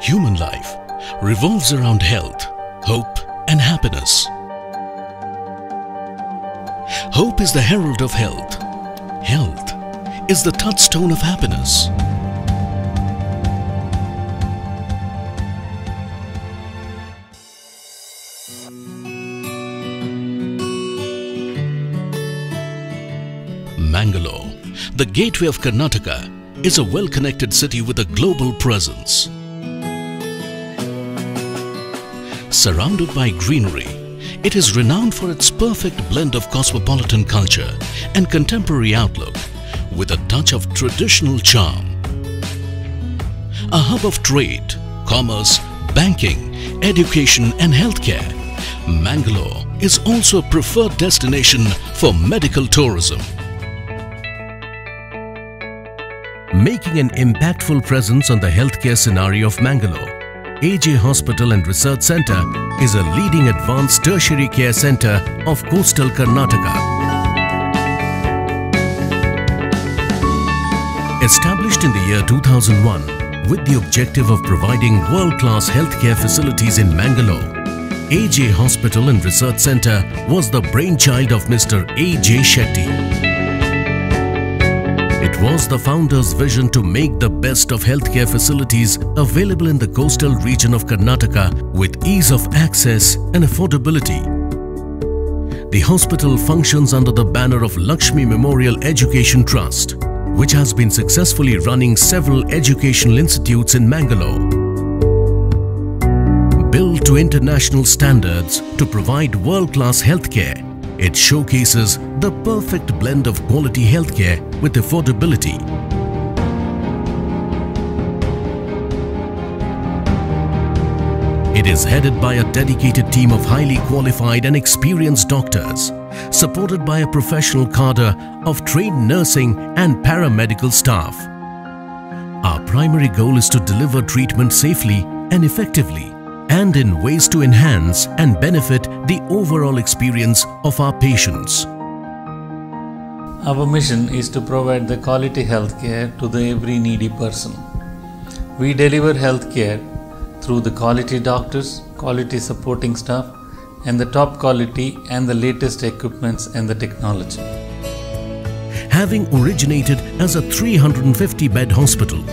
Human life revolves around health, hope and happiness. Hope is the herald of health. Health is the touchstone of happiness. Mangalore, the gateway of Karnataka, is a well-connected city with a global presence. Surrounded by greenery, it is renowned for its perfect blend of cosmopolitan culture and contemporary outlook with a touch of traditional charm. A hub of trade, commerce, banking, education and healthcare, Mangalore is also a preferred destination for medical tourism. Making an impactful presence on the healthcare scenario of Mangalore, AJ Hospital and Research Center is a leading advanced tertiary care center of coastal Karnataka. Established in the year 2001 with the objective of providing world-class healthcare facilities in Mangalore, AJ Hospital and Research Center was the brainchild of Mr. AJ Shetty. It was the founder's vision to make the best of healthcare facilities available in the coastal region of Karnataka with ease of access and affordability. The hospital functions under the banner of Lakshmi Memorial Education Trust, which has been successfully running several educational institutes in Mangalore. Built to international standards to provide world-class healthcare, it showcases the perfect blend of quality healthcare with affordability. It is headed by a dedicated team of highly qualified and experienced doctors, supported by a professional cadre of trained nursing and paramedical staff. Our primary goal is to deliver treatment safely and effectively, and in ways to enhance and benefit the overall experience of our patients. Our mission is to provide the quality healthcare to the every needy person. We deliver healthcare through the quality doctors, quality supporting staff, and the top quality and the latest equipments and the technology. Having originated as a 350-bed hospital,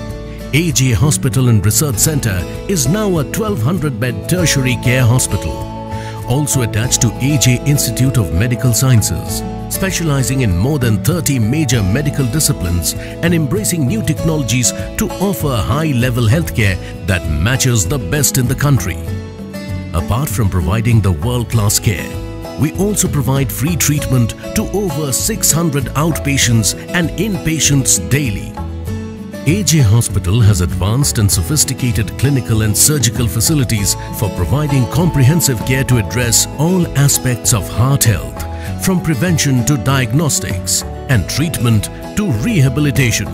AJ Hospital and Research Center is now a 1200-bed tertiary care hospital, also attached to AJ Institute of Medical Sciences, specializing in more than 30 major medical disciplines and embracing new technologies to offer high-level healthcare that matches the best in the country. Apart from providing the world-class care, we also provide free treatment to over 600 outpatients and inpatients daily. AJ Hospital has advanced and sophisticated clinical and surgical facilities for providing comprehensive care to address all aspects of heart health, from prevention to diagnostics and treatment to rehabilitation.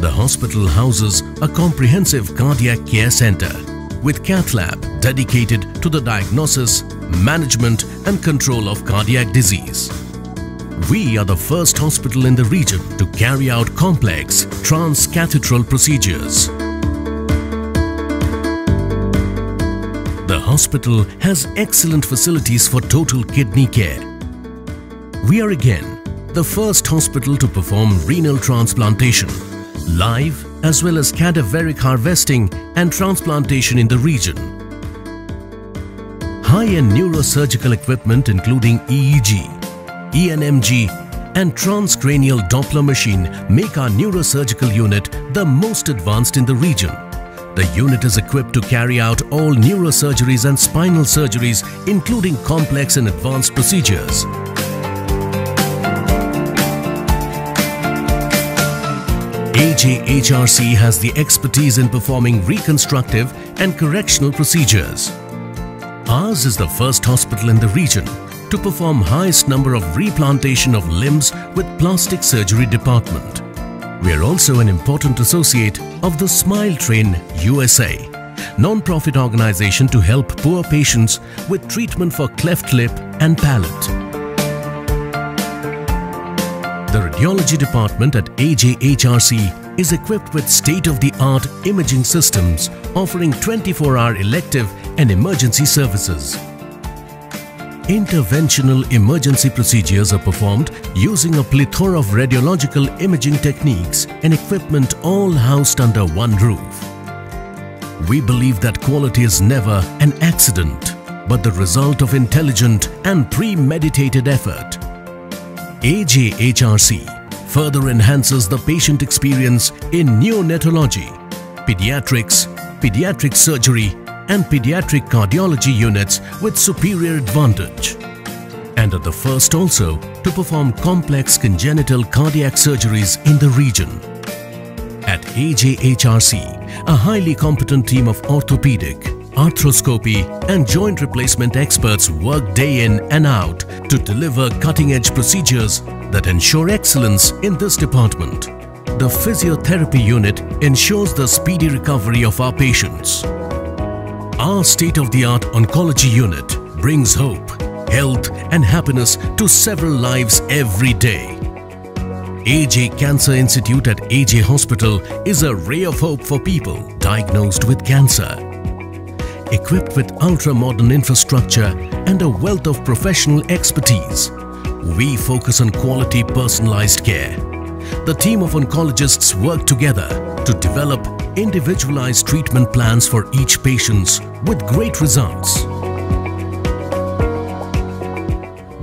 The hospital houses a comprehensive cardiac care center with cath lab dedicated to the diagnosis, management and control of cardiac disease. We are the first hospital in the region to carry out complex transcatheteral procedures. The hospital has excellent facilities for total kidney care. We are again the first hospital to perform renal transplantation, live as well as cadaveric harvesting and transplantation in the region. High-end neurosurgical equipment including EEG, ENMG and transcranial Doppler machine make our neurosurgical unit the most advanced in the region. The unit is equipped to carry out all neurosurgeries and spinal surgeries, including complex and advanced procedures. AJHRC has the expertise in performing reconstructive and correctional procedures. Ours is the first hospital in the region to perform highest number of replantation of limbs with plastic surgery department. We are also an important associate of the Smile Train USA, non-profit organization to help poor patients with treatment for cleft lip and palate. The radiology department at AJHRC is equipped with state-of-the-art imaging systems offering 24-hour elective and emergency services. Interventional emergency procedures are performed using a plethora of radiological imaging techniques and equipment, all housed under one roof. We believe that quality is never an accident, but the result of intelligent and premeditated effort. AJHRC further enhances the patient experience in neonatology, pediatrics, pediatric surgery and pediatric cardiology units with superior advantage, and are the first also to perform complex congenital cardiac surgeries in the region. At AJHRC, a highly competent team of orthopedic, arthroscopy and joint replacement experts work day in and out to deliver cutting-edge procedures that ensure excellence in this department. The physiotherapy unit ensures the speedy recovery of our patients. Our state-of-the-art oncology unit brings hope, health and happiness to several lives every day. AJ Cancer Institute at AJ Hospital is a ray of hope for people diagnosed with cancer. Equipped with ultra-modern infrastructure and a wealth of professional expertise, we focus on quality personalized care. The team of oncologists work together to develop individualized treatment plans for each patient with great results.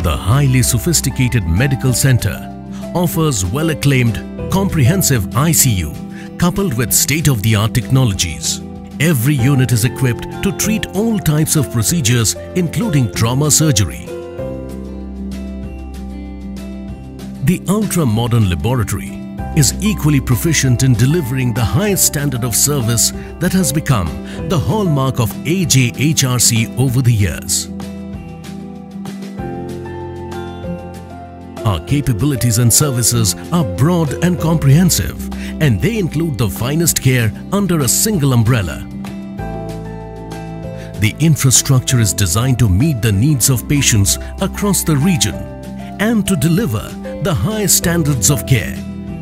The highly sophisticated medical center offers well-acclaimed comprehensive ICU coupled with state-of-the-art technologies. Every unit is equipped to treat all types of procedures, including trauma surgery. The ultra-modern laboratory is equally proficient in delivering the highest standard of service that has become the hallmark of AJHRC over the years. Our capabilities and services are broad and comprehensive, and they include the finest care under a single umbrella. The infrastructure is designed to meet the needs of patients across the region and to deliver the highest standards of care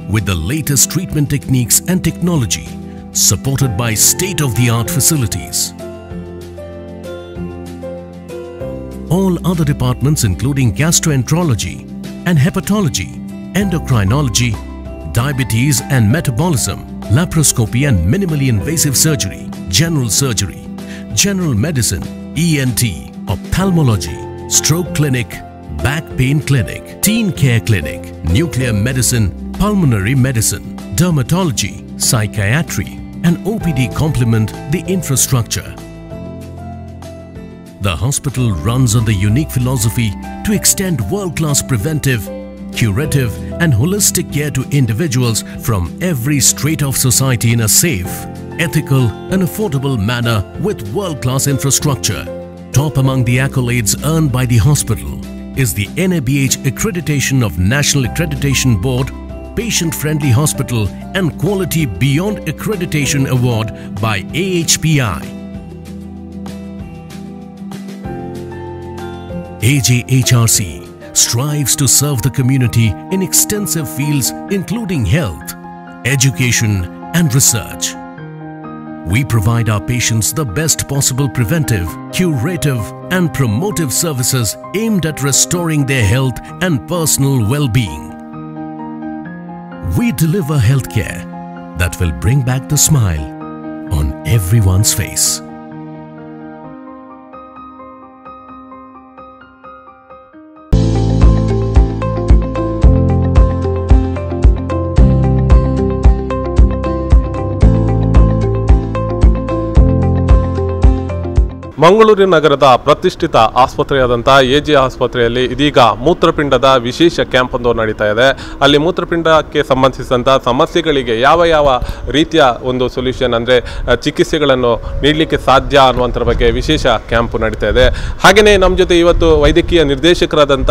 with the latest treatment techniques and technology, supported by state-of-the-art facilities. All other departments, including gastroenterology and hepatology, endocrinology, diabetes and metabolism, laparoscopy and minimally invasive surgery, general medicine, ENT, ophthalmology, stroke clinic, back pain clinic, teen care clinic, nuclear medicine, pulmonary medicine, dermatology, psychiatry and OPD complement the infrastructure. The hospital runs on the unique philosophy to extend world-class preventive, curative and holistic care to individuals from every strata of society in a safe, ethical and affordable manner with world-class infrastructure. Top among the accolades earned by the hospital is the NABH accreditation of National Accreditation Board, Patient-Friendly Hospital and Quality Beyond Accreditation Award by AHPI. AJHRC strives to serve the community in extensive fields including health, education and research. We provide our patients the best possible preventive, curative and promotive services aimed at restoring their health and personal well-being. We deliver healthcare that will bring back the smile on everyone's face. Mangaluru ನಗರದ ಪ್ರತಿಷ್ಠಿತ ಆಸ್ಪತ್ರೆಯಾದಂಥ AJ ಆಸ್ಪತ್ರೆಯಲ್ಲಿ ಇದೀಗ ಮೂತ್ರಪಿಂಡದ ವಿಶೇಷ camp ಒಂದು ನಡೀತಾ ಇದೆ. ಅಲ್ಲಿ ಮೂತ್ರಪಿಂಡಕ್ಕೆ ಸಂಬಂಧಿಸಿದಂಥ ಸಮಸ್ಯೆಗಳಿಗೆ ಯಾವ ಯಾವ ರೀತಿಯ ಒಂದು ಸೊಲ್ಯೂಷನ್ ಅಂದರೆ ಚಿಕಿತ್ಸೆಗಳನ್ನು ನೀಡಲಿಕ್ಕೆ ಸಾಧ್ಯ ಅನ್ನುವಂಥರ ಬಗ್ಗೆ ವಿಶೇಷ ಕ್ಯಾಂಪ್ ನಡೀತಾ ಇದೆ. ಹಾಗೆಯೇ ನಮ್ಮ ಜೊತೆ ಇವತ್ತು ವೈದ್ಯಕೀಯ ನಿರ್ದೇಶಕರಾದಂಥ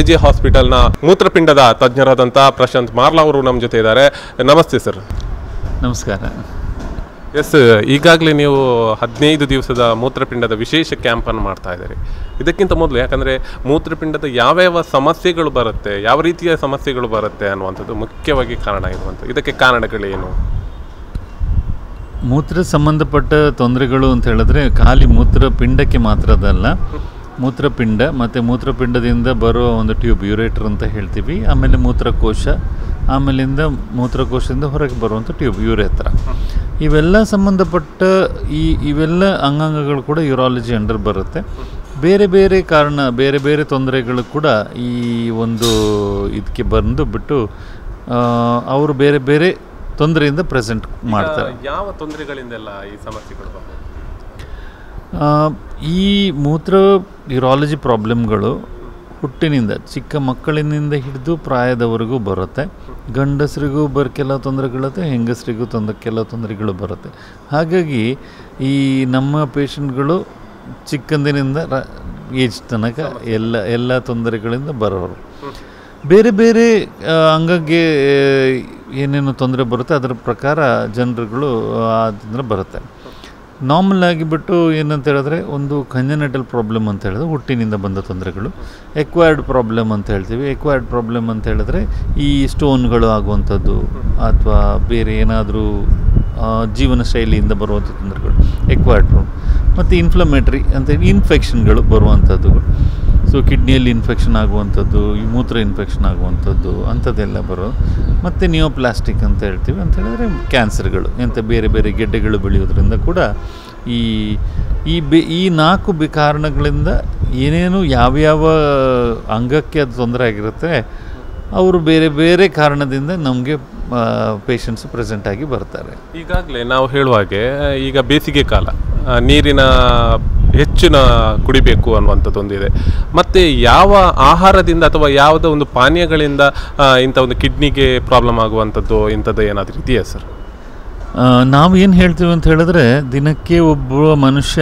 ಎಜೆ ಹಾಸ್ಪಿಟಲ್ನ ಮೂತ್ರಪಿಂಡದ ತಜ್ಞರಾದಂಥ ಪ್ರಶಾಂತ್ ಮಾರ್ಲಾ ಅವರು ನಮ್ಮ ಜೊತೆ ಇದ್ದಾರೆ. ನಮಸ್ತೆ ಸರ್. ನಮಸ್ಕಾರ. Yes, ಈಗಾಗಲೇ ನೀವು 15 ದಿವಸದ ಮೂತ್ರಪಿಂಡದ ವಿಶೇಷ ಕ್ಯಾಂಪ್ ಅನ್ನು ಮಾಡ್ತಾ ಇದ್ದೀರಿ. ಇದಕ್ಕಿಂತ ಮೊದಲು ಯಾಕಂದರೆ ಮೂತ್ರಪಿಂಡದ ಯಾವ್ಯಾವ ಸಮಸ್ಯೆಗಳು ಬರುತ್ತೆ, ಯಾವ ರೀತಿಯ ಸಮಸ್ಯೆಗಳು ಬರುತ್ತೆ ಅನ್ನುವಂಥದ್ದು ಮುಖ್ಯವಾಗಿ ಕಾರಣ ಇರುವಂಥದ್ದು. ಇದಕ್ಕೆ ಕಾರಣಗಳೇನು? ಮೂತ್ರ ಸಂಬಂಧಪಟ್ಟ ತೊಂದರೆಗಳು ಅಂತ ಹೇಳಿದ್ರೆ ಖಾಲಿ ಮೂತ್ರಪಿಂಡಕ್ಕೆ ಮಾತ್ರದಲ್ಲ, ಮೂತ್ರಪಿಂಡ ಮತ್ತು ಮೂತ್ರಪಿಂಡದಿಂದ ಬರುವ ಒಂದು ಟ್ಯೂಬ್ ಯೂರೇಟರ್ ಅಂತ ಹೇಳ್ತೀವಿ, ಆಮೇಲೆ ಮೂತ್ರಕೋಶ, ಆಮೇಲಿಂದ ಮೂತ್ರಕೋಶದಿಂದ ಹೊರಗೆ ಬರುವಂಥ ಟ್ಯೂಬ್ ಯೂರೇತ್ರ, ಇವೆಲ್ಲ ಸಂಬಂಧಪಟ್ಟ ಇವೆಲ್ಲ ಅಂಗಾಂಗಗಳು ಕೂಡ ಯೂರಾಲಜಿ ಅಂಡರ್ ಬರುತ್ತೆ. ಬೇರೆ ಬೇರೆ ಕಾರಣ, ಬೇರೆ ಬೇರೆ ತೊಂದರೆಗಳು ಕೂಡ ಈ ಒಂದು ಇದಕ್ಕೆ ಬಂದು ಬಿಟ್ಟು ಅವರು ಬೇರೆ ಬೇರೆ ತೊಂದರೆಯಿಂದ ಪ್ರೆಸೆಂಟ್ ಮಾಡ್ತಾರೆ. ಯಾವ ತೊಂದರೆಗಳಿಂದೆಲ್ಲ ಈ ಸಮಸ್ಯೆಗಳು? ಈ ಮೂತ್ರ ಯೂರಾಲಜಿ ಪ್ರಾಬ್ಲಮ್ಗಳು ಹುಟ್ಟಿನಿಂದ, ಚಿಕ್ಕ ಮಕ್ಕಳಿನಿಂದ ಹಿಡಿದು ಪ್ರಾಯದವರೆಗೂ ಬರುತ್ತೆ. ಗಂಡಸರಿಗೂ ಕೆಲವು ತೊಂದರೆಗಳಿರುತ್ತೆ, ಹೆಂಗಸರಿಗೂ ಕೆಲವು ತೊಂದರೆಗಳು ಬರುತ್ತೆ. ಹಾಗಾಗಿ ಈ ನಮ್ಮ ಪೇಷಂಟ್ಗಳು ಚಿಕ್ಕಂದಿನಿಂದ ಏಜ್ ತನಕ ಎಲ್ಲ ತೊಂದರೆಗಳಿಂದ ಬರೋರು. ಬೇರೆ ಬೇರೆ ಅಂಗಕ್ಕೆ ಏನೇನು ತೊಂದರೆ ಬರುತ್ತೆ ಅದರ ಪ್ರಕಾರ ಜನರುಗಳು ಆ ತೊಂದರೆ ಬರುತ್ತೆ. ನಾರ್ಮಲ್ ಆಗಿಬಿಟ್ಟು ಏನಂತ ಹೇಳಿದ್ರೆ ಒಂದು ಕಂಜನಿಟಲ್ ಪ್ರಾಬ್ಲಮ್ ಅಂತ ಹೇಳಿದ್ರೆ ಹುಟ್ಟಿನಿಂದ ಬಂದ ತೊಂದರೆಗಳು, ಎಕ್ವೈರ್ಡ್ ಪ್ರಾಬ್ಲಮ್ ಅಂತ ಹೇಳ್ತೀವಿ. ಎಕ್ವೈರ್ಡ್ ಪ್ರಾಬ್ಲಮ್ ಅಂತ ಹೇಳಿದ್ರೆ ಈ ಸ್ಟೋನ್ಗಳು ಆಗುವಂಥದ್ದು ಅಥವಾ ಬೇರೆ ಏನಾದರೂ ಜೀವನ ಶೈಲಿಯಿಂದ ಬರುವಂಥ ತೊಂದರೆಗಳು ಎಕ್ವೈರ್ಡ್ ಪ್ರಾಬ್ಲಮ್. ಮತ್ತು ಇನ್ಫ್ಲಮೇಟರಿ ಅಂತ ಹೇಳಿ ಇನ್ಫೆಕ್ಷನ್ಗಳು ಬರುವಂಥದ್ದು, ಸೊ ಕಿಡ್ನಿಯಲ್ಲಿ ಇನ್ಫೆಕ್ಷನ್ ಆಗುವಂಥದ್ದು, ಮೂತ್ರ ಇನ್ಫೆಕ್ಷನ್ ಆಗುವಂಥದ್ದು ಅಂಥದ್ದೆಲ್ಲ ಬರೋದು. ಮತ್ತು ನಿಯೋಪ್ಲಾಸ್ಟಿಕ್ ಅಂತ ಹೇಳ್ತೀವಿ, ಅಂತ ಹೇಳಿದ್ರೆ ಕ್ಯಾನ್ಸರ್ಗಳು, ಎಂಥ ಬೇರೆ ಬೇರೆ ಗೆಡ್ಡೆಗಳು ಬೆಳೆಯೋದ್ರಿಂದ ಕೂಡ ಈ ಈ ಬೆ ಈ ನಾಲ್ಕು ಕಾರಣಗಳಿಂದ ಏನೇನು ಯಾವ್ಯಾವ ಅಂಗಕ್ಕೆ ಅದು ತೊಂದರೆ ಆಗಿರುತ್ತೆ ಅವರು ಬೇರೆ ಬೇರೆ ಕಾರಣದಿಂದ ನಮಗೆ ಪೇಷಂಟ್ಸ್ ಪ್ರೆಸೆಂಟ್ ಆಗಿ ಬರ್ತಾರೆ. ಈಗಾಗಲೇ ನಾವು ಹೇಳುವಾಗೆ ಈಗ ಬೇಸಿಗೆ ಕಾಲ, ನೀರಿನ ಹೆಚ್ಚಿನ ಕುಡಿಬೇಕು ಅನ್ನುವಂಥದ್ದೊಂದಿದೆ. ಮತ್ತು ಯಾವ ಆಹಾರದಿಂದ ಅಥವಾ ಯಾವುದೋ ಒಂದು ಪಾನೀಯಗಳಿಂದ ಇಂಥ ಒಂದು ಕಿಡ್ನಿಗೆ ಪ್ರಾಬ್ಲಮ್ ಆಗುವಂಥದ್ದು ಇಂಥದ್ದು ಏನಾದರೂ ಇದೆಯಾ ಸರ್? ನಾವು ಏನು ಹೇಳ್ತೀವಿ ಅಂತ ಹೇಳಿದ್ರೆ ದಿನಕ್ಕೆ ಒಬ್ಬ ಮನುಷ್ಯ,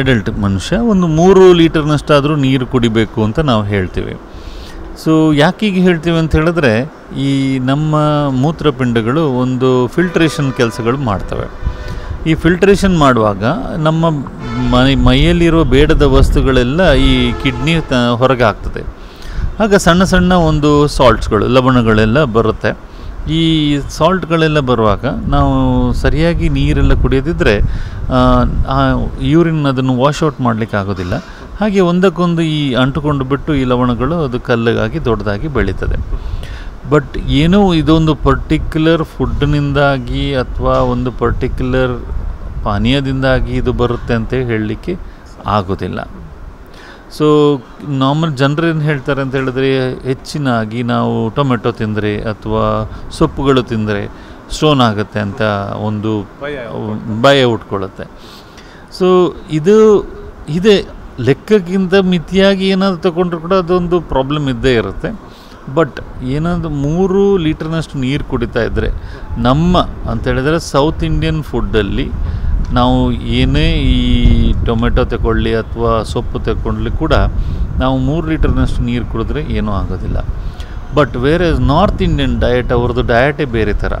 ಅಡಲ್ಟ್ ಮನುಷ್ಯ, ಒಂದು 3 ಲೀಟರ್ನಷ್ಟಾದರೂ ನೀರು ಕುಡಿಬೇಕು ಅಂತ ನಾವು ಹೇಳ್ತೀವಿ. ಸೊ ಯಾಕೀಗ ಹೇಳ್ತೀವಿ ಅಂತ ಹೇಳಿದ್ರೆ ಈ ನಮ್ಮ ಮೂತ್ರಪಿಂಡಗಳು ಒಂದು ಫಿಲ್ಟ್ರೇಷನ್ ಕೆಲಸಗಳು ಮಾಡ್ತವೆ. ಈ ಫಿಲ್ಟ್ರೇಷನ್ ಮಾಡುವಾಗ ನಮ್ಮ ಮೈಯಲ್ಲಿರೋ ಬೇಡದ ವಸ್ತುಗಳೆಲ್ಲ ಈ ಕಿಡ್ನಿ ಹೊರಗೆ ಆಗ್ತದೆ. ಆಗ ಸಣ್ಣ ಸಣ್ಣ ಒಂದು ಸಾಲ್ಟ್ಸ್ಗಳು, ಲವಣಗಳೆಲ್ಲ ಬರುತ್ತೆ. ಈ ಸಾಲ್ಟ್ಗಳೆಲ್ಲ ಬರುವಾಗ ನಾವು ಸರಿಯಾಗಿ ನೀರೆಲ್ಲ ಕುಡಿಯದಿದ್ದರೆ ಯೂರಿನ್ ಅದನ್ನು ವಾಶ್ಔಟ್ ಮಾಡಲಿಕ್ಕೆ ಆಗೋದಿಲ್ಲ. ಹಾಗೆ ಒಂದಕ್ಕೊಂದು ಈ ಅಂಟುಕೊಂಡು ಬಿಟ್ಟು ಈ ಲವಣಗಳು ಅದು ಕಲ್ಲಗಾಗಿ ದೊಡ್ಡದಾಗಿ ಬೆಳೀತದೆ. ಬಟ್ ಏನೋ ಇದೊಂದು ಪರ್ಟಿಕ್ಯುಲರ್ ಫುಡ್ನಿಂದಾಗಿ ಅಥವಾ ಒಂದು ಪರ್ಟಿಕ್ಯುಲರ್ ಪಾನೀಯದಿಂದಾಗಿ ಇದು ಬರುತ್ತೆ ಅಂತ ಹೇಳಲಿಕ್ಕೆ ಆಗೋದಿಲ್ಲ. ಸೊ ನಾರ್ಮಲ್ ಜನರೇನು ಹೇಳ್ತಾರೆ ಅಂತ ಹೇಳಿದ್ರೆ ಹೆಚ್ಚಿನಾಗಿ ನಾವು ಟೊಮೆಟೊ ತಿಂದರೆ ಅಥವಾ ಸೊಪ್ಪುಗಳು ತಿಂದರೆ ಸ್ಟೋನ್ ಆಗುತ್ತೆ ಅಂತ ಒಂದು ಭಯ ಉಟ್ಕೊಳ್ಳುತ್ತೆ. ಸೊ ಇದು ಇದೆ, ಲೆಕ್ಕಕ್ಕಿಂತ ಮಿತಿಯಾಗಿ ಏನಾದರೂ ತಗೊಂಡ್ರೂ ಕೂಡ ಅದೊಂದು ಪ್ರಾಬ್ಲಮ್ ಇದ್ದೇ ಇರುತ್ತೆ. ಬಟ್ ಏನಾದರೂ 3 ಲೀಟರ್ನಷ್ಟು ನೀರು ಕುಡಿತಾ ಇದ್ದರೆ ನಮ್ಮ ಅಂತೇಳಿದರೆ ಸೌತ್ ಇಂಡಿಯನ್ ಫುಡ್ಡಲ್ಲಿ ನಾವು ಏನೇ ಈ ಟೊಮೆಟೊ ತಗೊಳ್ಳಿ ಅಥವಾ ಸೊಪ್ಪು ತಗೊಳ್ಳಿ ಕೂಡ ನಾವು 3 ಲೀಟರ್ನಷ್ಟು ನೀರು ಕುಡಿದ್ರೆ ಏನೂ ಆಗೋದಿಲ್ಲ. ಬಟ್ ಬೇರೆ ನಾರ್ತ್ ಇಂಡಿಯನ್ ಡಯಟ್, ಅವ್ರದ್ದು ಡಯಟೇ ಬೇರೆ ಥರ.